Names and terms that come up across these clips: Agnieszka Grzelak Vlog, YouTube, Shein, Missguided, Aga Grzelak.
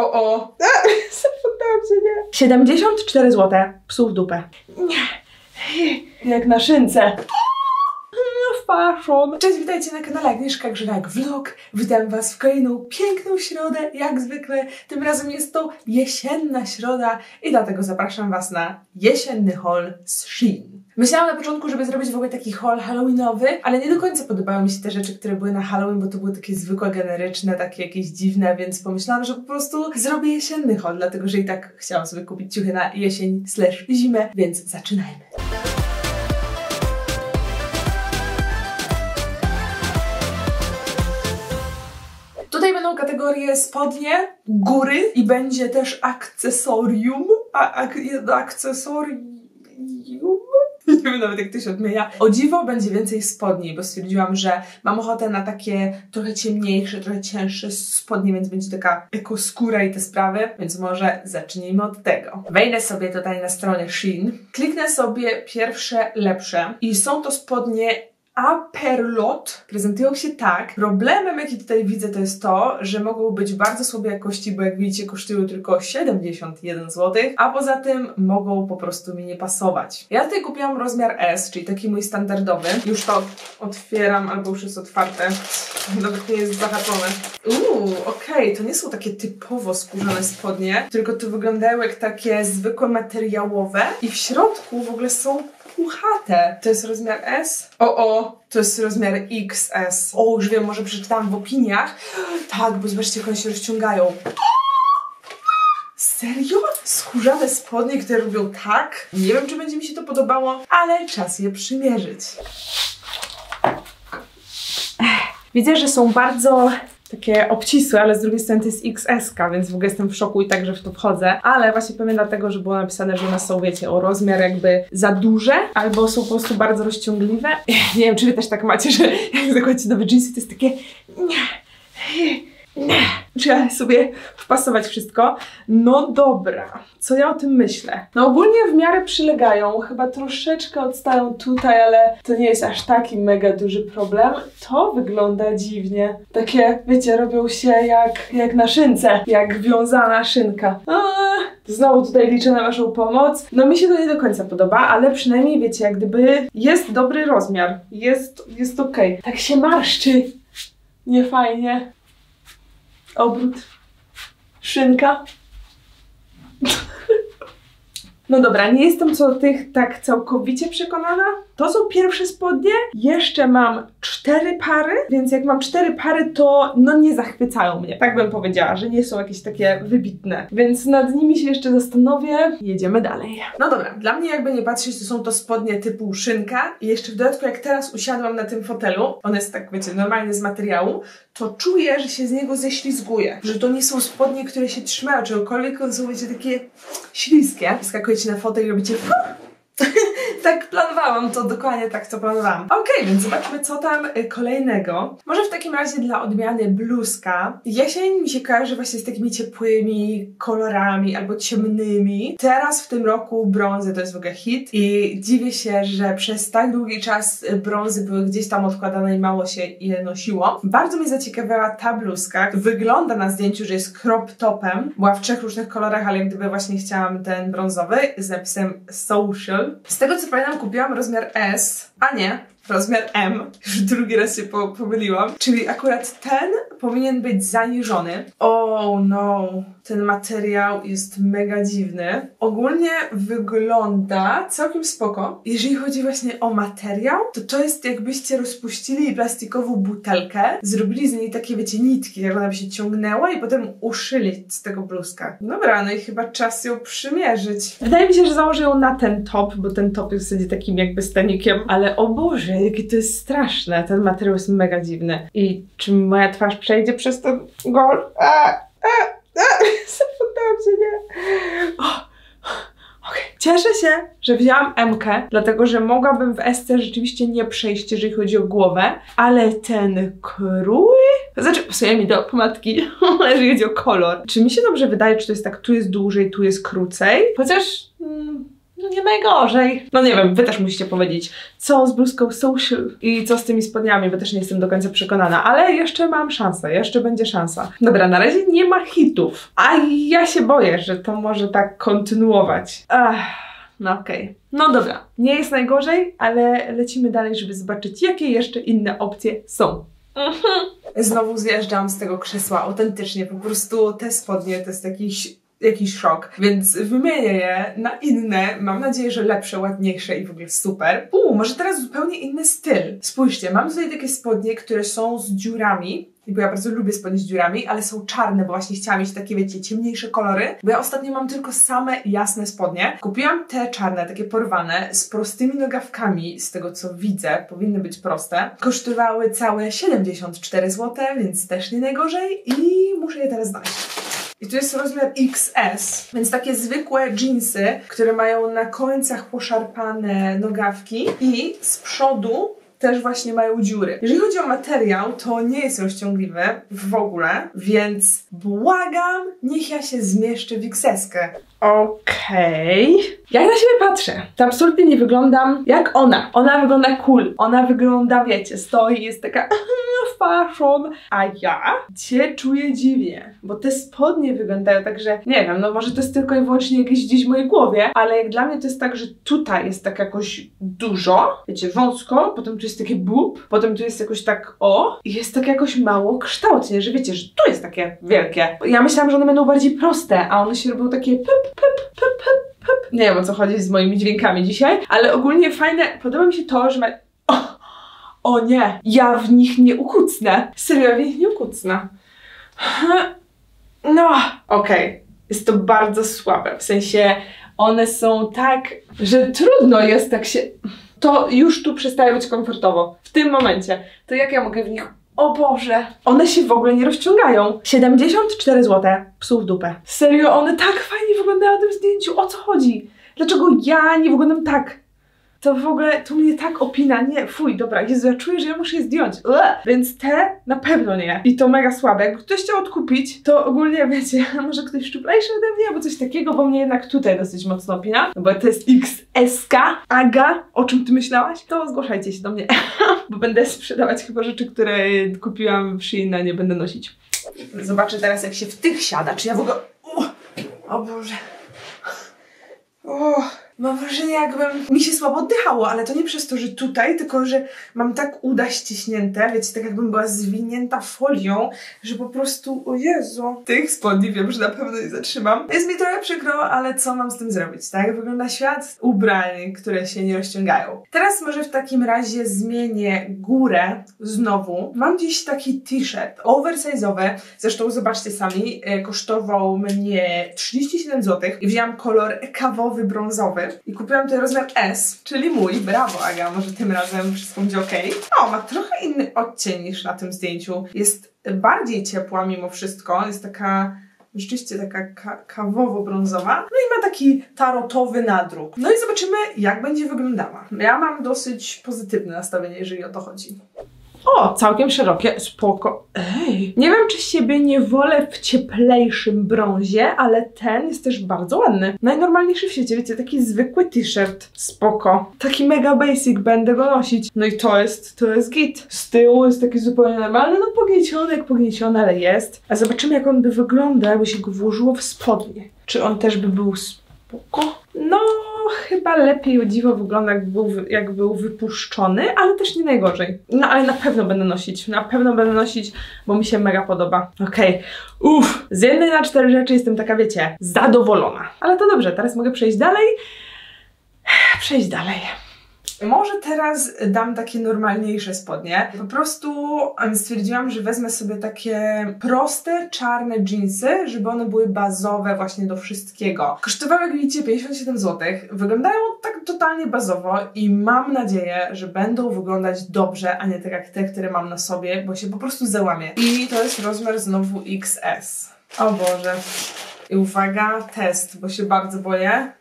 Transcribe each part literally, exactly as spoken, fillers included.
O, o. Zapytałam się, nie? siedemdziesiąt cztery złote. Psu w dupę. Nie. Jak na szynce. Fashion. Cześć, witajcie na kanale Agnieszka Grzelak Vlog. Witam Was w kolejną piękną środę, jak zwykle. Tym razem jest to jesienna środa i dlatego zapraszam Was na jesienny haul z Shein. Myślałam na początku, żeby zrobić w ogóle taki haul halloweenowy, ale nie do końca podobały mi się te rzeczy, które były na Halloween, bo to były takie zwykłe, generyczne, takie jakieś dziwne, więc pomyślałam, że po prostu zrobię jesienny haul, dlatego że i tak chciałam sobie kupić ciuchy na jesień slash zimę, więc zaczynajmy. Kategorię spodnie, góry i będzie też akcesorium, a, ak, akcesorium, nie wiem nawet jak to się odmienia. O dziwo będzie więcej spodni, bo stwierdziłam, że mam ochotę na takie trochę ciemniejsze, trochę cięższe spodnie, więc będzie taka ekoskóra i te sprawy, więc może zacznijmy od tego. Wejdę sobie tutaj na stronę Shein, kliknę sobie pierwsze lepsze i są to spodnie a perlot. Prezentują się tak. Problemem, jaki tutaj widzę, to jest to, że mogą być bardzo słabej jakości, bo jak widzicie kosztują tylko siedemdziesiąt jeden złotych, a poza tym mogą po prostu mi nie pasować. Ja tutaj kupiłam rozmiar S, czyli taki mój standardowy. Już to otwieram, albo już jest otwarte. Nawet nie jest zahaczone. Uuu, okej, okay, to nie są takie typowo skórzane spodnie, tylko to wyglądają jak takie zwykłe materiałowe i w środku w ogóle są puchate. To jest rozmiar S? O, o, to jest rozmiar X S. O, już wiem, może przeczytałam w opiniach. Tak, bo zobaczcie, jak one się rozciągają. Serio? Skórzane spodnie, które robią tak? Nie wiem, czy będzie mi się to podobało, ale czas je przymierzyć. Widzę, że są bardzo takie obcisłe, ale z drugiej strony to jest X S ka, więc w ogóle jestem w szoku i także w to wchodzę. Ale właśnie pewnie dlatego, że było napisane, że one są, wiecie, o rozmiar jakby za duże, albo są po prostu bardzo rozciągliwe. Nie wiem, czy wy też tak macie, że jak zakładacie nowe jeansy, to jest takie... Trzeba sobie wpasować wszystko. No dobra, co ja o tym myślę? No ogólnie w miarę przylegają, chyba troszeczkę odstają tutaj, ale to nie jest aż taki mega duży problem. To wygląda dziwnie. Takie, wiecie, robią się jak, jak na szynce, jak wiązana szynka. Aaaa. Znowu tutaj liczę na Waszą pomoc. No mi się to nie do końca podoba, ale przynajmniej wiecie, jak gdyby jest dobry rozmiar. Jest, jest okej. Okay. Tak się marszczy. Nie fajnie. Obrót. Szynka. No dobra, nie jestem co do tych tak całkowicie przekonana. To są pierwsze spodnie. Jeszcze mam cztery pary, więc jak mam cztery pary, to no nie zachwycają mnie. Tak bym powiedziała, że nie są jakieś takie wybitne. Więc nad nimi się jeszcze zastanowię. Jedziemy dalej. No dobra, dla mnie jakby nie patrzeć, to są to spodnie typu szynka. I jeszcze w dodatku, jak teraz usiadłam na tym fotelu, on jest tak, wiecie, normalnie z materiału, to czuję, że się z niego ześlizguje. Że to nie są spodnie, które się trzymają czegokolwiek, one są, wiecie, takie śliskie. Skakujecie na fotel i robicie... Tak planowałam, to dokładnie tak to planowałam. Okej, więc zobaczmy, co tam kolejnego. Może w takim razie dla odmiany bluzka. Jesień mi się kojarzy właśnie z takimi ciepłymi kolorami albo ciemnymi. Teraz w tym roku brązy to jest w ogóle hit i dziwię się, że przez tak długi czas brązy były gdzieś tam odkładane i mało się je nosiło. Bardzo mnie zaciekawiała ta bluzka. Wygląda na zdjęciu, że jest crop topem. Była w trzech różnych kolorach, ale jak gdyby właśnie chciałam ten brązowy z napisem social. Z tego co pamiętam, kupiłam rozmiar S, a nie, rozmiar M. Już drugi raz się po pomyliłam. Czyli akurat ten powinien być zaniżony. Oh no, ten materiał jest mega dziwny. Ogólnie wygląda całkiem spoko. Jeżeli chodzi właśnie o materiał, to to jest jakbyście rozpuścili plastikową butelkę, zrobili z niej takie, wiecie, nitki, jak ona by się ciągnęła i potem uszyli z tego bluzka. Dobra, no i chyba czas ją przymierzyć. Wydaje mi się, że założę ją na ten top, bo ten top jest w zasadzie takim jakby stanikiem, ale o Boże, jakie to jest straszne. Ten materiał jest mega dziwny. I czy moja twarz przejdzie przez ten gol? Eee, eee. Zapytałam się, nie? O, okay. Cieszę się, że wzięłam M-kę, dlatego że mogłabym w S-ce rzeczywiście nie przejść, jeżeli chodzi o głowę, ale ten krój... Znaczy, pasuje mi do pomadki, jeżeli chodzi o kolor. Czy mi się dobrze wydaje, czy to jest tak, tu jest dłużej, tu jest krócej? Chociaż... Mm, no, nie najgorzej. No nie wiem, wy też musicie powiedzieć, co z bluzką social i co z tymi spodniami, bo też nie jestem do końca przekonana, ale jeszcze mam szansę, jeszcze będzie szansa. Dobra, na razie nie ma hitów, a ja się boję, że to może tak kontynuować. Ach. No okej. Okay. No dobra, nie jest najgorzej, ale lecimy dalej, żeby zobaczyć, jakie jeszcze inne opcje są. Znowu zjeżdżam z tego krzesła, autentycznie, po prostu te spodnie to jest jakiś, jakiś szok, więc wymienię je na inne, mam nadzieję, że lepsze, ładniejsze i w ogóle super. Uuu, może teraz zupełnie inny styl. Spójrzcie, mam tutaj takie spodnie, które są z dziurami, bo ja bardzo lubię spodnie z dziurami, ale są czarne, bo właśnie chciałam mieć takie, wiecie, ciemniejsze kolory, bo ja ostatnio mam tylko same jasne spodnie. Kupiłam te czarne, takie porwane, z prostymi nogawkami, z tego co widzę, powinny być proste. Kosztowały całe siedemdziesiąt cztery złote, więc też nie najgorzej i muszę je teraz znaleźć. I tu jest rozmiar X S, więc takie zwykłe dżinsy, które mają na końcach poszarpane nogawki i z przodu też właśnie mają dziury. Jeżeli chodzi o materiał, to nie jest rozciągliwy w ogóle, więc błagam, niech ja się zmieszczę w ikseskę. Okej. Okay. Jak na siebie patrzę, to absolutnie nie wyglądam jak ona. Ona wygląda cool, ona wygląda, wiecie, stoi, jest taka fashion, a ja się czuję dziwnie, bo te spodnie wyglądają tak, że nie wiem, no może to jest tylko i wyłącznie jakieś gdzieś w mojej głowie, ale jak dla mnie to jest tak, że tutaj jest tak jakoś dużo, wiecie, wąsko, potem tu jest takie bób, potem tu jest jakoś tak o i jest tak jakoś mało kształtnie, że wiecie, że tu jest takie wielkie. Ja myślałam, że one będą bardziej proste, a one się robią takie pyp, pyp, pyp, pyp. Nie wiem, o co chodzi z moimi dźwiękami dzisiaj, ale ogólnie fajne, podoba mi się to, że ma... O, o nie, ja w nich nie ukucnę. Serio, ja w nich nie ukucnę. No, okej. Okay. Jest to bardzo słabe, w sensie one są tak, że trudno jest tak się... To już tu przestaje być komfortowo, w tym momencie. To jak ja mogę w nich... O Boże, one się w ogóle nie rozciągają. siedemdziesiąt cztery złote, psów dupę. Serio, one tak fajnie wyglądają na tym zdjęciu, o co chodzi? Dlaczego ja nie wyglądam tak? To w ogóle, tu mnie tak opina, nie, fuj, dobra, Jezu, ja czuję, że ja muszę je zdjąć. Ugh. Więc te na pewno nie. I to mega słabe. Jak ktoś chciał odkupić, to ogólnie, wiecie, może ktoś szczuplejszy ode mnie, albo coś takiego, bo mnie jednak tutaj dosyć mocno opina, bo to jest X S K. Aga, o czym ty myślałaś? To zgłaszajcie się do mnie, bo będę sprzedawać chyba rzeczy, które kupiłam w Shein, a nie będę nosić. Zobaczę teraz, jak się w tych siada, czy ja w ogóle... Uch. O Boże. Uch. Mam wrażenie, jakbym mi się słabo oddychało, ale to nie przez to, że tutaj, tylko że mam tak uda ściśnięte, wiecie, tak jakbym była zwinięta folią, że po prostu, o Jezu, tych spodni wiem, że na pewno nie zatrzymam. Jest mi trochę przykro, ale co mam z tym zrobić, tak? Wygląda świat ubrań, które się nie rozciągają. Teraz może w takim razie zmienię górę znowu. Mam dziś taki t-shirt oversize'owy, zresztą zobaczcie sami, kosztował mnie trzydzieści siedem złotych i wzięłam kolor kawowy, brązowy. I kupiłam ten rozmiar S, czyli mój. Brawo, Aga, może tym razem wszystko będzie ok. O, ma trochę inny odcień niż na tym zdjęciu. Jest bardziej ciepła mimo wszystko. Jest taka, rzeczywiście taka ka kawowo-brązowa. No i ma taki tarotowy nadruk. No i zobaczymy, jak będzie wyglądała. Ja mam dosyć pozytywne nastawienie, jeżeli o to chodzi. O, całkiem szerokie, spoko. Ej, nie wiem, czy siebie nie wolę w cieplejszym brązie, ale ten jest też bardzo ładny. Najnormalniejszy w świecie, wiecie, taki zwykły t-shirt, spoko. Taki mega basic, będę go nosić. No i to jest, to jest git. Z tyłu jest taki zupełnie normalny, no pognieciony jak pognieciony, ale jest. A zobaczymy, jak on by wyglądał, jakby się go włożyło w spodnie. Czy on też by był spoko? No... chyba lepiej o dziwo wygląda, jak był, jak był wypuszczony, ale też nie najgorzej. No ale na pewno będę nosić, na pewno będę nosić, bo mi się mega podoba. Okej, okay. Uff, z jednej na cztery rzeczy jestem taka, wiecie, zadowolona. Ale to dobrze, teraz mogę przejść dalej. Przejść dalej. Może teraz dam takie normalniejsze spodnie. Po prostu stwierdziłam, że wezmę sobie takie proste, czarne dżinsy, żeby one były bazowe właśnie do wszystkiego. Kosztowały, jak widzicie, pięćdziesiąt siedem złotych. Wyglądają tak totalnie bazowo i mam nadzieję, że będą wyglądać dobrze, a nie tak jak te, które mam na sobie, bo się po prostu załamie. I to jest rozmiar znowu X S. O Boże. I uwaga, test, bo się bardzo boję.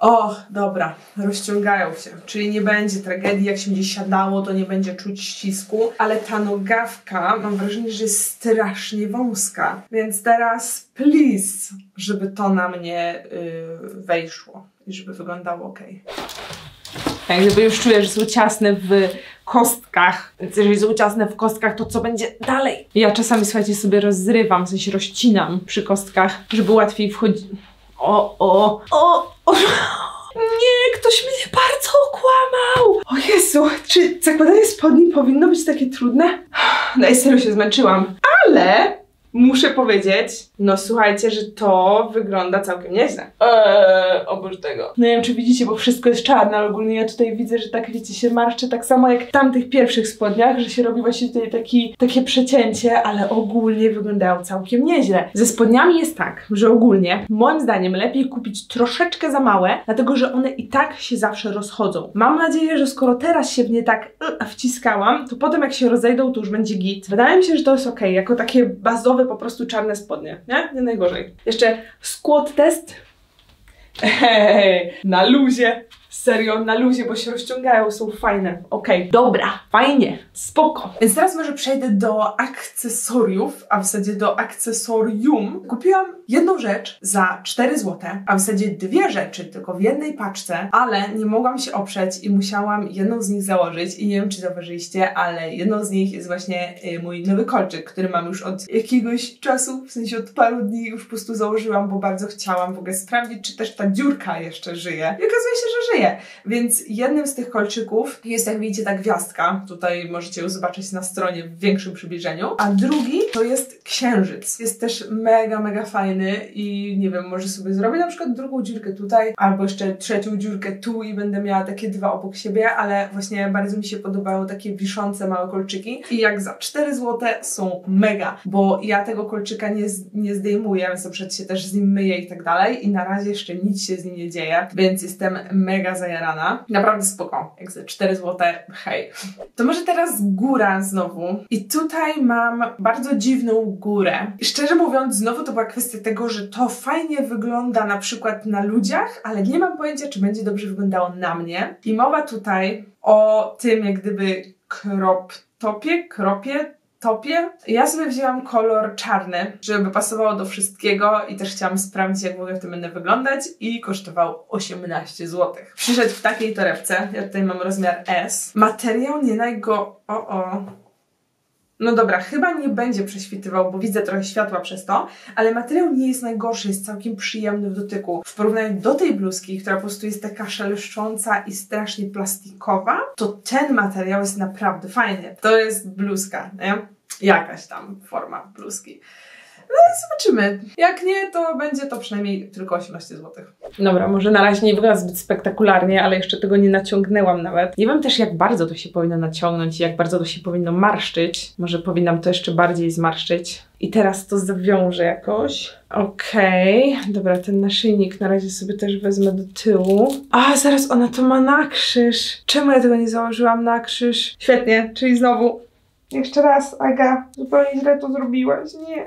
O, dobra, rozciągają się, czyli nie będzie tragedii, jak się będzie siadało, to nie będzie czuć ścisku, ale ta nogawka, mam wrażenie, że jest strasznie wąska, więc teraz please, żeby to na mnie yy, wejszło i żeby wyglądało ok. Tak, gdyby już czuję, że są ciasne w kostkach, więc jeżeli są ciasne w kostkach, to co będzie dalej? Ja czasami, słuchajcie, sobie rozrywam, w sensie rozcinam przy kostkach, żeby łatwiej wchodzić. O, o, o, o, nie, ktoś mnie bardzo okłamał. O Jezu, czy zakładanie spodni powinno być takie trudne? No i serio się zmęczyłam, ale muszę powiedzieć, no słuchajcie, że to wygląda całkiem nieźle. Eee, oprócz tego. No nie wiem, czy widzicie, bo wszystko jest czarne, ale ogólnie ja tutaj widzę, że tak, wiecie, się marszczy tak samo jak w tamtych pierwszych spodniach, że się robi właśnie tutaj taki, takie przecięcie, ale ogólnie wyglądają całkiem nieźle. Ze spodniami jest tak, że ogólnie, moim zdaniem, lepiej kupić troszeczkę za małe, dlatego że one i tak się zawsze rozchodzą. Mam nadzieję, że skoro teraz się w nie tak yy, wciskałam, to potem jak się rozejdą, to już będzie git. Wydaje mi się, że to jest ok, jako takie bazowe po prostu czarne spodnie, nie? Nie najgorzej. Jeszcze squat test. Hej, na luzie. Serio, na luzie, bo się rozciągają, są fajne. Okej, okay, dobra, fajnie, spoko. Więc teraz może przejdę do akcesoriów, a w zasadzie do akcesorium. Kupiłam jedną rzecz za cztery złote, a w zasadzie dwie rzeczy, tylko w jednej paczce, ale nie mogłam się oprzeć i musiałam jedną z nich założyć i nie wiem, czy zauważyliście, ale jedną z nich jest właśnie mój nowy kolczyk, który mam już od jakiegoś czasu, w sensie od paru dni już po prostu założyłam, bo bardzo chciałam w ogóle sprawdzić, czy też ta dziurka jeszcze żyje. I okazuje się, że żyje. Więc jednym z tych kolczyków jest, jak widzicie, ta gwiazdka. Tutaj możecie ją zobaczyć na stronie w większym przybliżeniu. A drugi to jest księżyc. Jest też mega, mega fajny i nie wiem, może sobie zrobię na przykład drugą dziurkę tutaj, albo jeszcze trzecią dziurkę tu i będę miała takie dwa obok siebie, ale właśnie bardzo mi się podobają takie wiszące małe kolczyki i jak za cztery złote są mega, bo ja tego kolczyka nie, nie zdejmuję, więc przed się też z nim myję i tak dalej i na razie jeszcze nic się z nim nie dzieje, więc jestem mega zajarana. Naprawdę spoko. Jak za cztery złote, hej. To może teraz góra znowu. I tutaj mam bardzo dziwną górę. I szczerze mówiąc, znowu to była kwestia tego, że to fajnie wygląda na przykład na ludziach, ale nie mam pojęcia, czy będzie dobrze wyglądało na mnie. I mowa tutaj o tym, jak gdyby krop topie, kropie, topie. Ja sobie wzięłam kolor czarny, żeby pasowało do wszystkiego i też chciałam sprawdzić, jak w ogóle w tym będę wyglądać i kosztował osiemnaście złotych. Przyszedł w takiej torebce, ja tutaj mam rozmiar S. Materiał nie najgo... O, o... No dobra, chyba nie będzie prześwitywał, bo widzę trochę światła przez to, ale materiał nie jest najgorszy, jest całkiem przyjemny w dotyku. W porównaniu do tej bluzki, która po prostu jest taka szeleszcząca i strasznie plastikowa, to ten materiał jest naprawdę fajny. To jest bluzka, nie? Jakaś tam forma bluzki. No zobaczymy. Jak nie, to będzie to przynajmniej tylko osiemnaście złotych. Dobra, może na razie nie wygląda zbyt spektakularnie, ale jeszcze tego nie naciągnęłam nawet. Nie wiem też, jak bardzo to się powinno naciągnąć i jak bardzo to się powinno marszczyć. Może powinnam to jeszcze bardziej zmarszczyć. I teraz to zawiążę jakoś. Okej, okay. Dobra, ten naszyjnik na razie sobie też wezmę do tyłu. A, zaraz ona to ma na krzyż. Czemu ja tego nie założyłam na krzyż? Świetnie, czyli znowu. Jeszcze raz, Aga, zupełnie źle to zrobiłaś, nie.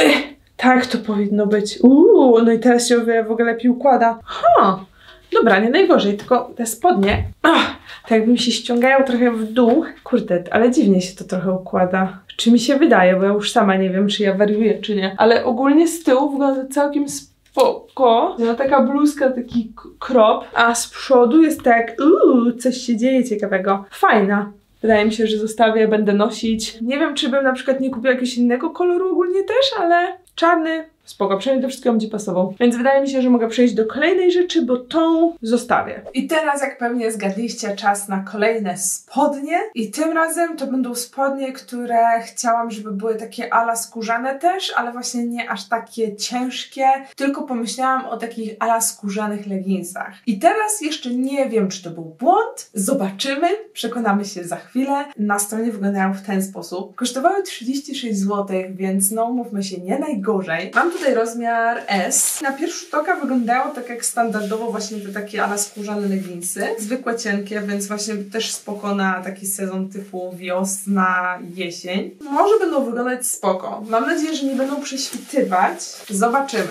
Ech, tak to powinno być. Uuu, no i teraz się w ogóle lepiej układa. Ha, dobra, nie najgorzej, tylko te spodnie, oh, tak jakby się ściągają trochę w dół. Kurde, ale dziwnie się to trochę układa. Czy mi się wydaje, bo ja już sama nie wiem, czy ja wariuję, czy nie. Ale ogólnie z tyłu wygląda całkiem spoko. No taka bluzka, taki krop, a z przodu jest tak, uuu, coś się dzieje ciekawego. Fajna. Wydaje mi się, że zostawię, będę nosić. Nie wiem, czy bym na przykład nie kupiła jakiegoś innego koloru ogólnie też, ale czarny, spoko, przynajmniej do wszystkiego będzie pasował. Więc wydaje mi się, że mogę przejść do kolejnej rzeczy, bo tą zostawię. I teraz, jak pewnie zgadliście, czas na kolejne spodnie. I tym razem to będą spodnie, które chciałam, żeby były takie ala skórzane też, ale właśnie nie aż takie ciężkie, tylko pomyślałam o takich ala skórzanych leginsach. I teraz jeszcze nie wiem, czy to był błąd. Zobaczymy, przekonamy się za chwilę. Na stronie wyglądają w ten sposób. Kosztowały trzydzieści sześć złotych, więc no, mówmy się, nie najgorzej. Mam tutaj rozmiar S. Na pierwszy rzut oka wyglądają tak jak standardowo właśnie te takie ala skórzane leginsy. Zwykłe cienkie, więc właśnie też spoko na taki sezon typu wiosna, jesień. Może będą wyglądać spoko. Mam nadzieję, że nie będą prześwitywać. Zobaczymy.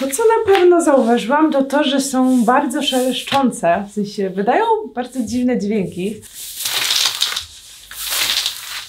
To, co na pewno zauważyłam, to to, że są bardzo szeleszczące. W sensie wydają bardzo dziwne dźwięki.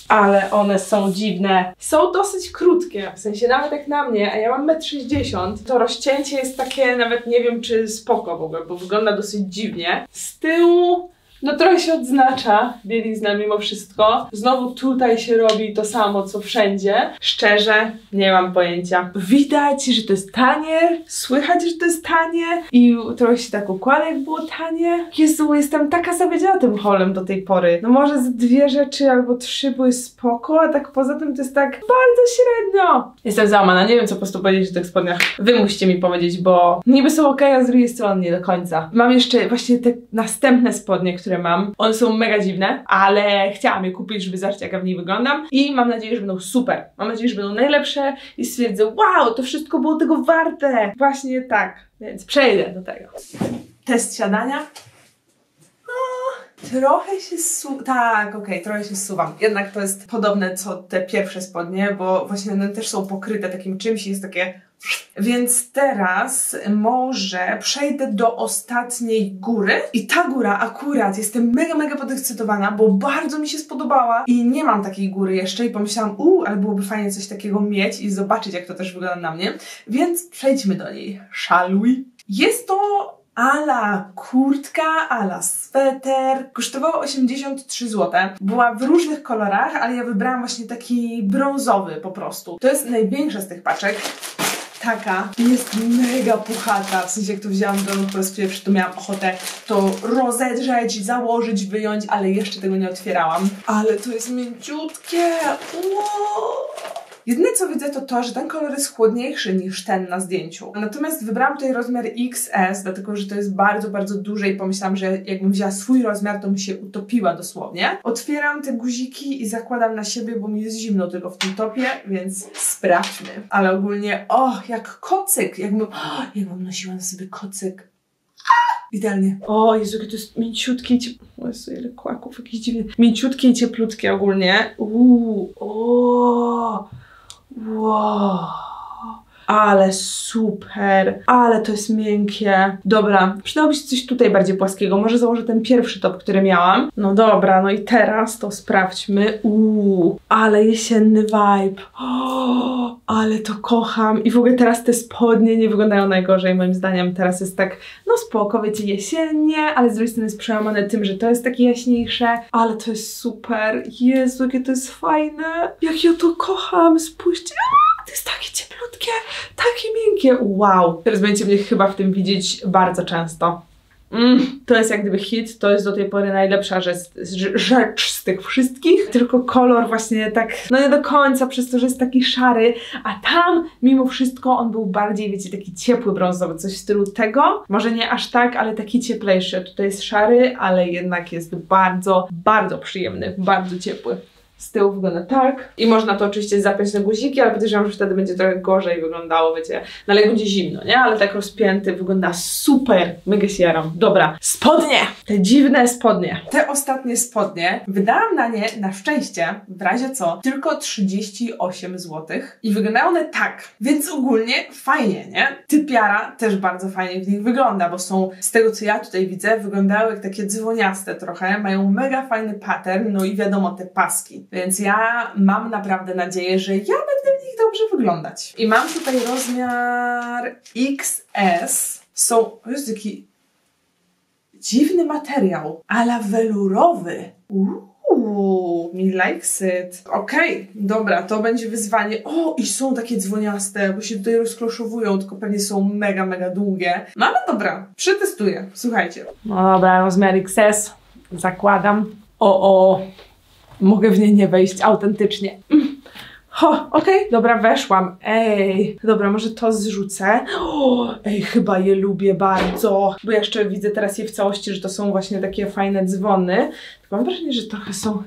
Ale one są dziwne. Są dosyć krótkie, w sensie nawet jak na mnie, a ja mam metr sześćdziesiąt, to rozcięcie jest takie, nawet nie wiem czy spoko w ogóle, bo wygląda dosyć dziwnie. Z tyłu no trochę się odznacza bielizna mimo wszystko. Znowu tutaj się robi to samo, co wszędzie. Szczerze, nie mam pojęcia. Widać, że to jest tanie, słychać, że to jest tanie i trochę się tak układa, jak było tanie. Jezu, jestem taka zawiedziona tym haulem do tej pory. No może z dwie rzeczy albo trzy były spoko, a tak poza tym to jest tak bardzo średnio. Jestem załamana, nie wiem co po prostu powiedzieć o tych spodniach. Wy musicie mi powiedzieć, bo niby są okej, a z drugiej strony nie do końca. Mam jeszcze właśnie te następne spodnie, które które mam. One są mega dziwne, ale chciałam je kupić, żeby zobaczyć jak w niej wyglądam i mam nadzieję, że będą super. Mam nadzieję, że będą najlepsze i stwierdzę, wow, to wszystko było tego warte. Właśnie tak, więc przejdę do tego. Test siadania. No, trochę się su... tak, okej, okay, trochę się zsuwam. Jednak to jest podobne co te pierwsze spodnie, bo właśnie one też są pokryte takim czymś i jest takie... Więc teraz może przejdę do ostatniej góry i ta góra akurat jestem mega, mega podekscytowana, bo bardzo mi się spodobała i nie mam takiej góry jeszcze i pomyślałam, uuu, ale byłoby fajnie coś takiego mieć i zobaczyć jak to też wygląda na mnie, więc przejdźmy do niej. Shall we? Jest to... ala kurtka, ala sweter. Kosztowała osiemdziesiąt trzy złote. Była w różnych kolorach, ale ja wybrałam właśnie taki brązowy po prostu. To jest największa z tych paczek. Taka jest mega puchata, w sensie jak to wzięłam do rąk po raz pierwszy, to miałam ochotę to rozedrzeć, założyć, wyjąć, ale jeszcze tego nie otwierałam. Ale to jest mięciutkie! Wow. Jedyne co widzę to to, że ten kolor jest chłodniejszy niż ten na zdjęciu. Natomiast wybrałam tutaj rozmiar X S, dlatego że to jest bardzo, bardzo duże i pomyślałam, że jakbym wzięła swój rozmiar, to mi się utopiła dosłownie. Otwieram te guziki i zakładam na siebie, bo mi jest zimno tylko w tym topie, więc sprawdźmy. Ale ogólnie, och, jak kocyk, jakbym, oh, jakbym nosiła na sobie kocyk. Idealnie. O Jezu, jakie to jest mięciutkie i cieplutkie. O Jezu, ile kłaków, jakieś dziwne. Mięciutkie i cieplutkie ogólnie. Uuu, o. Wow, ale super, ale to jest miękkie. Dobra, przydałoby się coś tutaj bardziej płaskiego, może założę ten pierwszy top, który miałam. No dobra, no i teraz to sprawdźmy. Uuu, ale jesienny vibe. O, ale to kocham i w ogóle teraz te spodnie nie wyglądają najgorzej moim zdaniem. Teraz jest tak, no spoko, wiecie, jesiennie, ale z drugiej strony jest przełamane tym, że to jest takie jaśniejsze. Ale to jest super, Jezu, jakie to jest fajne. Jak ja to kocham, spójrzcie. To jest takie cieplutkie, takie miękkie, wow! Teraz będziecie mnie chyba w tym widzieć bardzo często. Mm, to jest jak gdyby hit, to jest do tej pory najlepsza rzecz, rzecz z tych wszystkich, tylko kolor właśnie tak, no nie do końca przez to, że jest taki szary, a tam mimo wszystko on był bardziej, wiecie, taki ciepły brązowy, coś w stylu tego, może nie aż tak, ale taki cieplejszy, tutaj jest szary, ale jednak jest bardzo, bardzo przyjemny, bardzo ciepły. Z tyłu wygląda tak i można to oczywiście zapiąć na guziki, ale podejrzewam, że wtedy będzie trochę gorzej wyglądało, wiecie, no ale będzie zimno, nie? Ale tak rozpięty wygląda super, mega się jaram. Dobra, spodnie! Te dziwne spodnie. Te ostatnie spodnie wydałam na nie, na szczęście, w razie co, tylko trzydzieści osiem złotych i wyglądają one tak, więc ogólnie fajnie, nie? Typiara też bardzo fajnie w nich wygląda, bo są, z tego co ja tutaj widzę, wyglądały jak takie dzwoniaste trochę, mają mega fajny pattern, no i wiadomo te paski. Więc ja mam naprawdę nadzieję, że ja będę w nich dobrze wyglądać. I mam tutaj rozmiar X S. Są, o Jezu, taki dziwny materiał, ala welurowy. Uuu, mi likes it. Okej, okay, dobra, to będzie wyzwanie. O, i są takie dzwoniaste, bo się tutaj rozkloszowują, tylko pewnie są mega, mega długie. No ale dobra, przetestuję, słuchajcie. No dobra, rozmiar X S, zakładam. O, o. Mogę w niej nie wejść autentycznie. Mm. Ho, okej, okay. Dobra, weszłam. Ej, dobra, może to zrzucę. O, ej, chyba je lubię bardzo. Bo ja jeszcze widzę teraz je w całości, że to są właśnie takie fajne dzwony. Mam wrażenie, że trochę są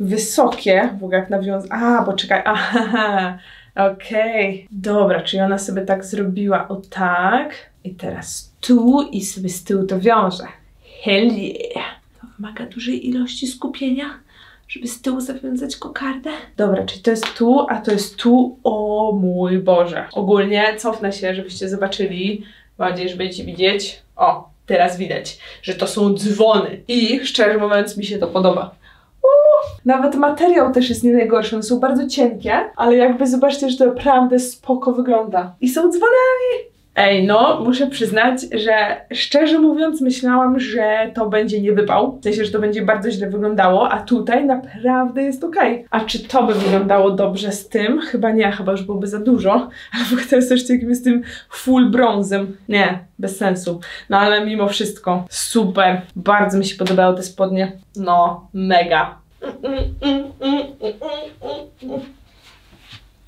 wysokie. W ogóle jak nawiąz... A, bo czekaj, aha, okej. Okay. Dobra, czyli ona sobie tak zrobiła, o tak. I teraz tu i sobie z tyłu to wiąże. Hell yeah. To wymaga dużej ilości skupienia. żeby z tyłu zawiązać kokardę. Dobra, czyli to jest tu, a to jest tu. O mój Boże. Ogólnie cofnę się, żebyście zobaczyli. Mam nadzieję, że będziecie widzieć. O, teraz widać, że to są dzwony. I szczerze mówiąc mi się to podoba. Nawet materiał też jest nie najgorszy, one są bardzo cienkie, ale jakby zobaczcie, że to naprawdę spoko wygląda. I są dzwonami! Ej, no, muszę przyznać, że szczerze mówiąc myślałam, że to będzie nie wypał. W sensie, że to będzie bardzo źle wyglądało, a tutaj naprawdę jest okej. Okay. A czy to by wyglądało dobrze z tym? Chyba nie, chyba już byłoby za dużo. Ale w ogóle teraz jeszcze jakimś z tym full brązem. Nie, bez sensu. No ale mimo wszystko super. Bardzo mi się podobały te spodnie. No, mega.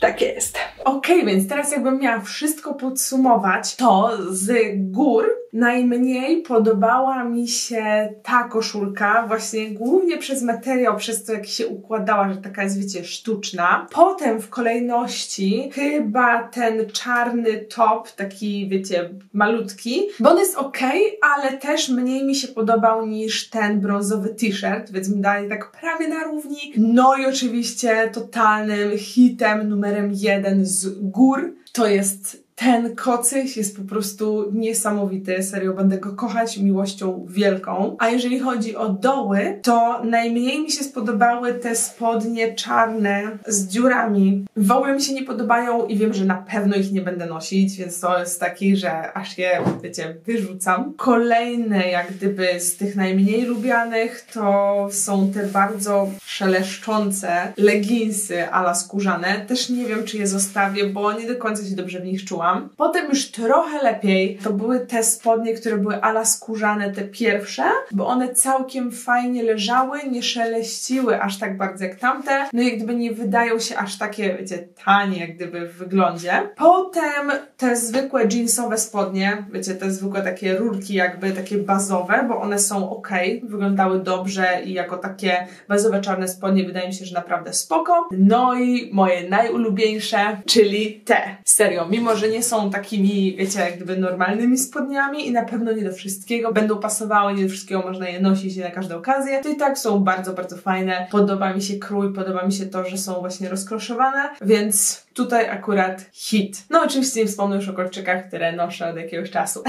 Tak jest. Okej, okay, więc teraz jakbym miała wszystko podsumować, to z gór najmniej podobała mi się ta koszulka, właśnie głównie przez materiał, przez to jak się układała, że taka jest, wiecie, sztuczna. Potem w kolejności chyba ten czarny top, taki, wiecie, malutki, bo on jest okej, okay, ale też mniej mi się podobał niż ten brązowy t-shirt, więc mi dali tak prawie na równi. No i oczywiście totalnym hitem numerem jeden z gór to jest ten kocyś, jest po prostu niesamowity, serio, będę go kochać miłością wielką. A jeżeli chodzi o doły, to najmniej mi się spodobały te spodnie czarne z dziurami. W ogóle mi się nie podobają i wiem, że na pewno ich nie będę nosić, więc to jest taki, że aż je, wiecie, wyrzucam. Kolejne jak gdyby z tych najmniej lubianych to są te bardzo szeleszczące leginsy a la skórzane. Też nie wiem, czy je zostawię, bo nie do końca się dobrze w nich czułam. Potem już trochę lepiej to były te spodnie, które były ala skórzane, te pierwsze, bo one całkiem fajnie leżały, nie szeleściły aż tak bardzo jak tamte, no i jak gdyby nie wydają się aż takie, wiecie, tanie jak gdyby w wyglądzie. Potem te zwykłe jeansowe spodnie, wiecie, te zwykłe takie rurki jakby takie bazowe, bo one są ok, wyglądały dobrze i jako takie bazowe czarne spodnie wydaje mi się, że naprawdę spoko. No i moje najulubieńsze, czyli te. Serio, mimo że nie są takimi, wiecie, jak gdyby normalnymi spodniami i na pewno nie do wszystkiego będą pasowały, nie do wszystkiego można je nosić na każdą okazję, to i tak są bardzo, bardzo fajne. Podoba mi się krój, podoba mi się to, że są właśnie rozkroszowane, więc tutaj akurat hit. No oczywiście nie wspomnę już o kolczykach, które noszę od jakiegoś czasu.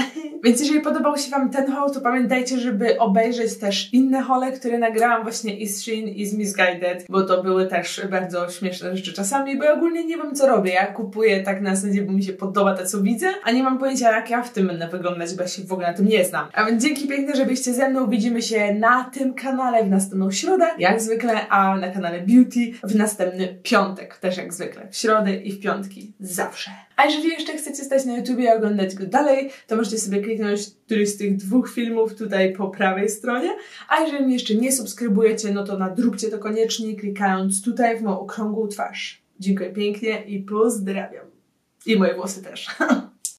Więc jeżeli podobał się Wam ten haul, to pamiętajcie, żeby obejrzeć też inne haule, które nagrałam właśnie i z Shein, i z Missguided, bo to były też bardzo śmieszne rzeczy czasami, bo ja ogólnie nie wiem, co robię. Ja kupuję tak na zasadzie, bo mi się podoba to, co widzę, a nie mam pojęcia, jak ja w tym będę wyglądać, bo ja się w ogóle na tym nie znam. A więc dzięki piękne, że byliście ze mną. Widzimy się na tym kanale w następną środę, jak zwykle, a na kanale Beauty w następny piątek, też jak zwykle. W środę i w piątki. Zawsze. A jeżeli jeszcze chcecie stać na YouTubie i oglądać go dalej, to możecie sobie kliknąć któryś z tych dwóch filmów tutaj po prawej stronie. A jeżeli mnie jeszcze nie subskrybujecie, no to nadróbcie to koniecznie, klikając tutaj w moją okrągłą twarz. Dziękuję pięknie i pozdrawiam. I moje włosy też.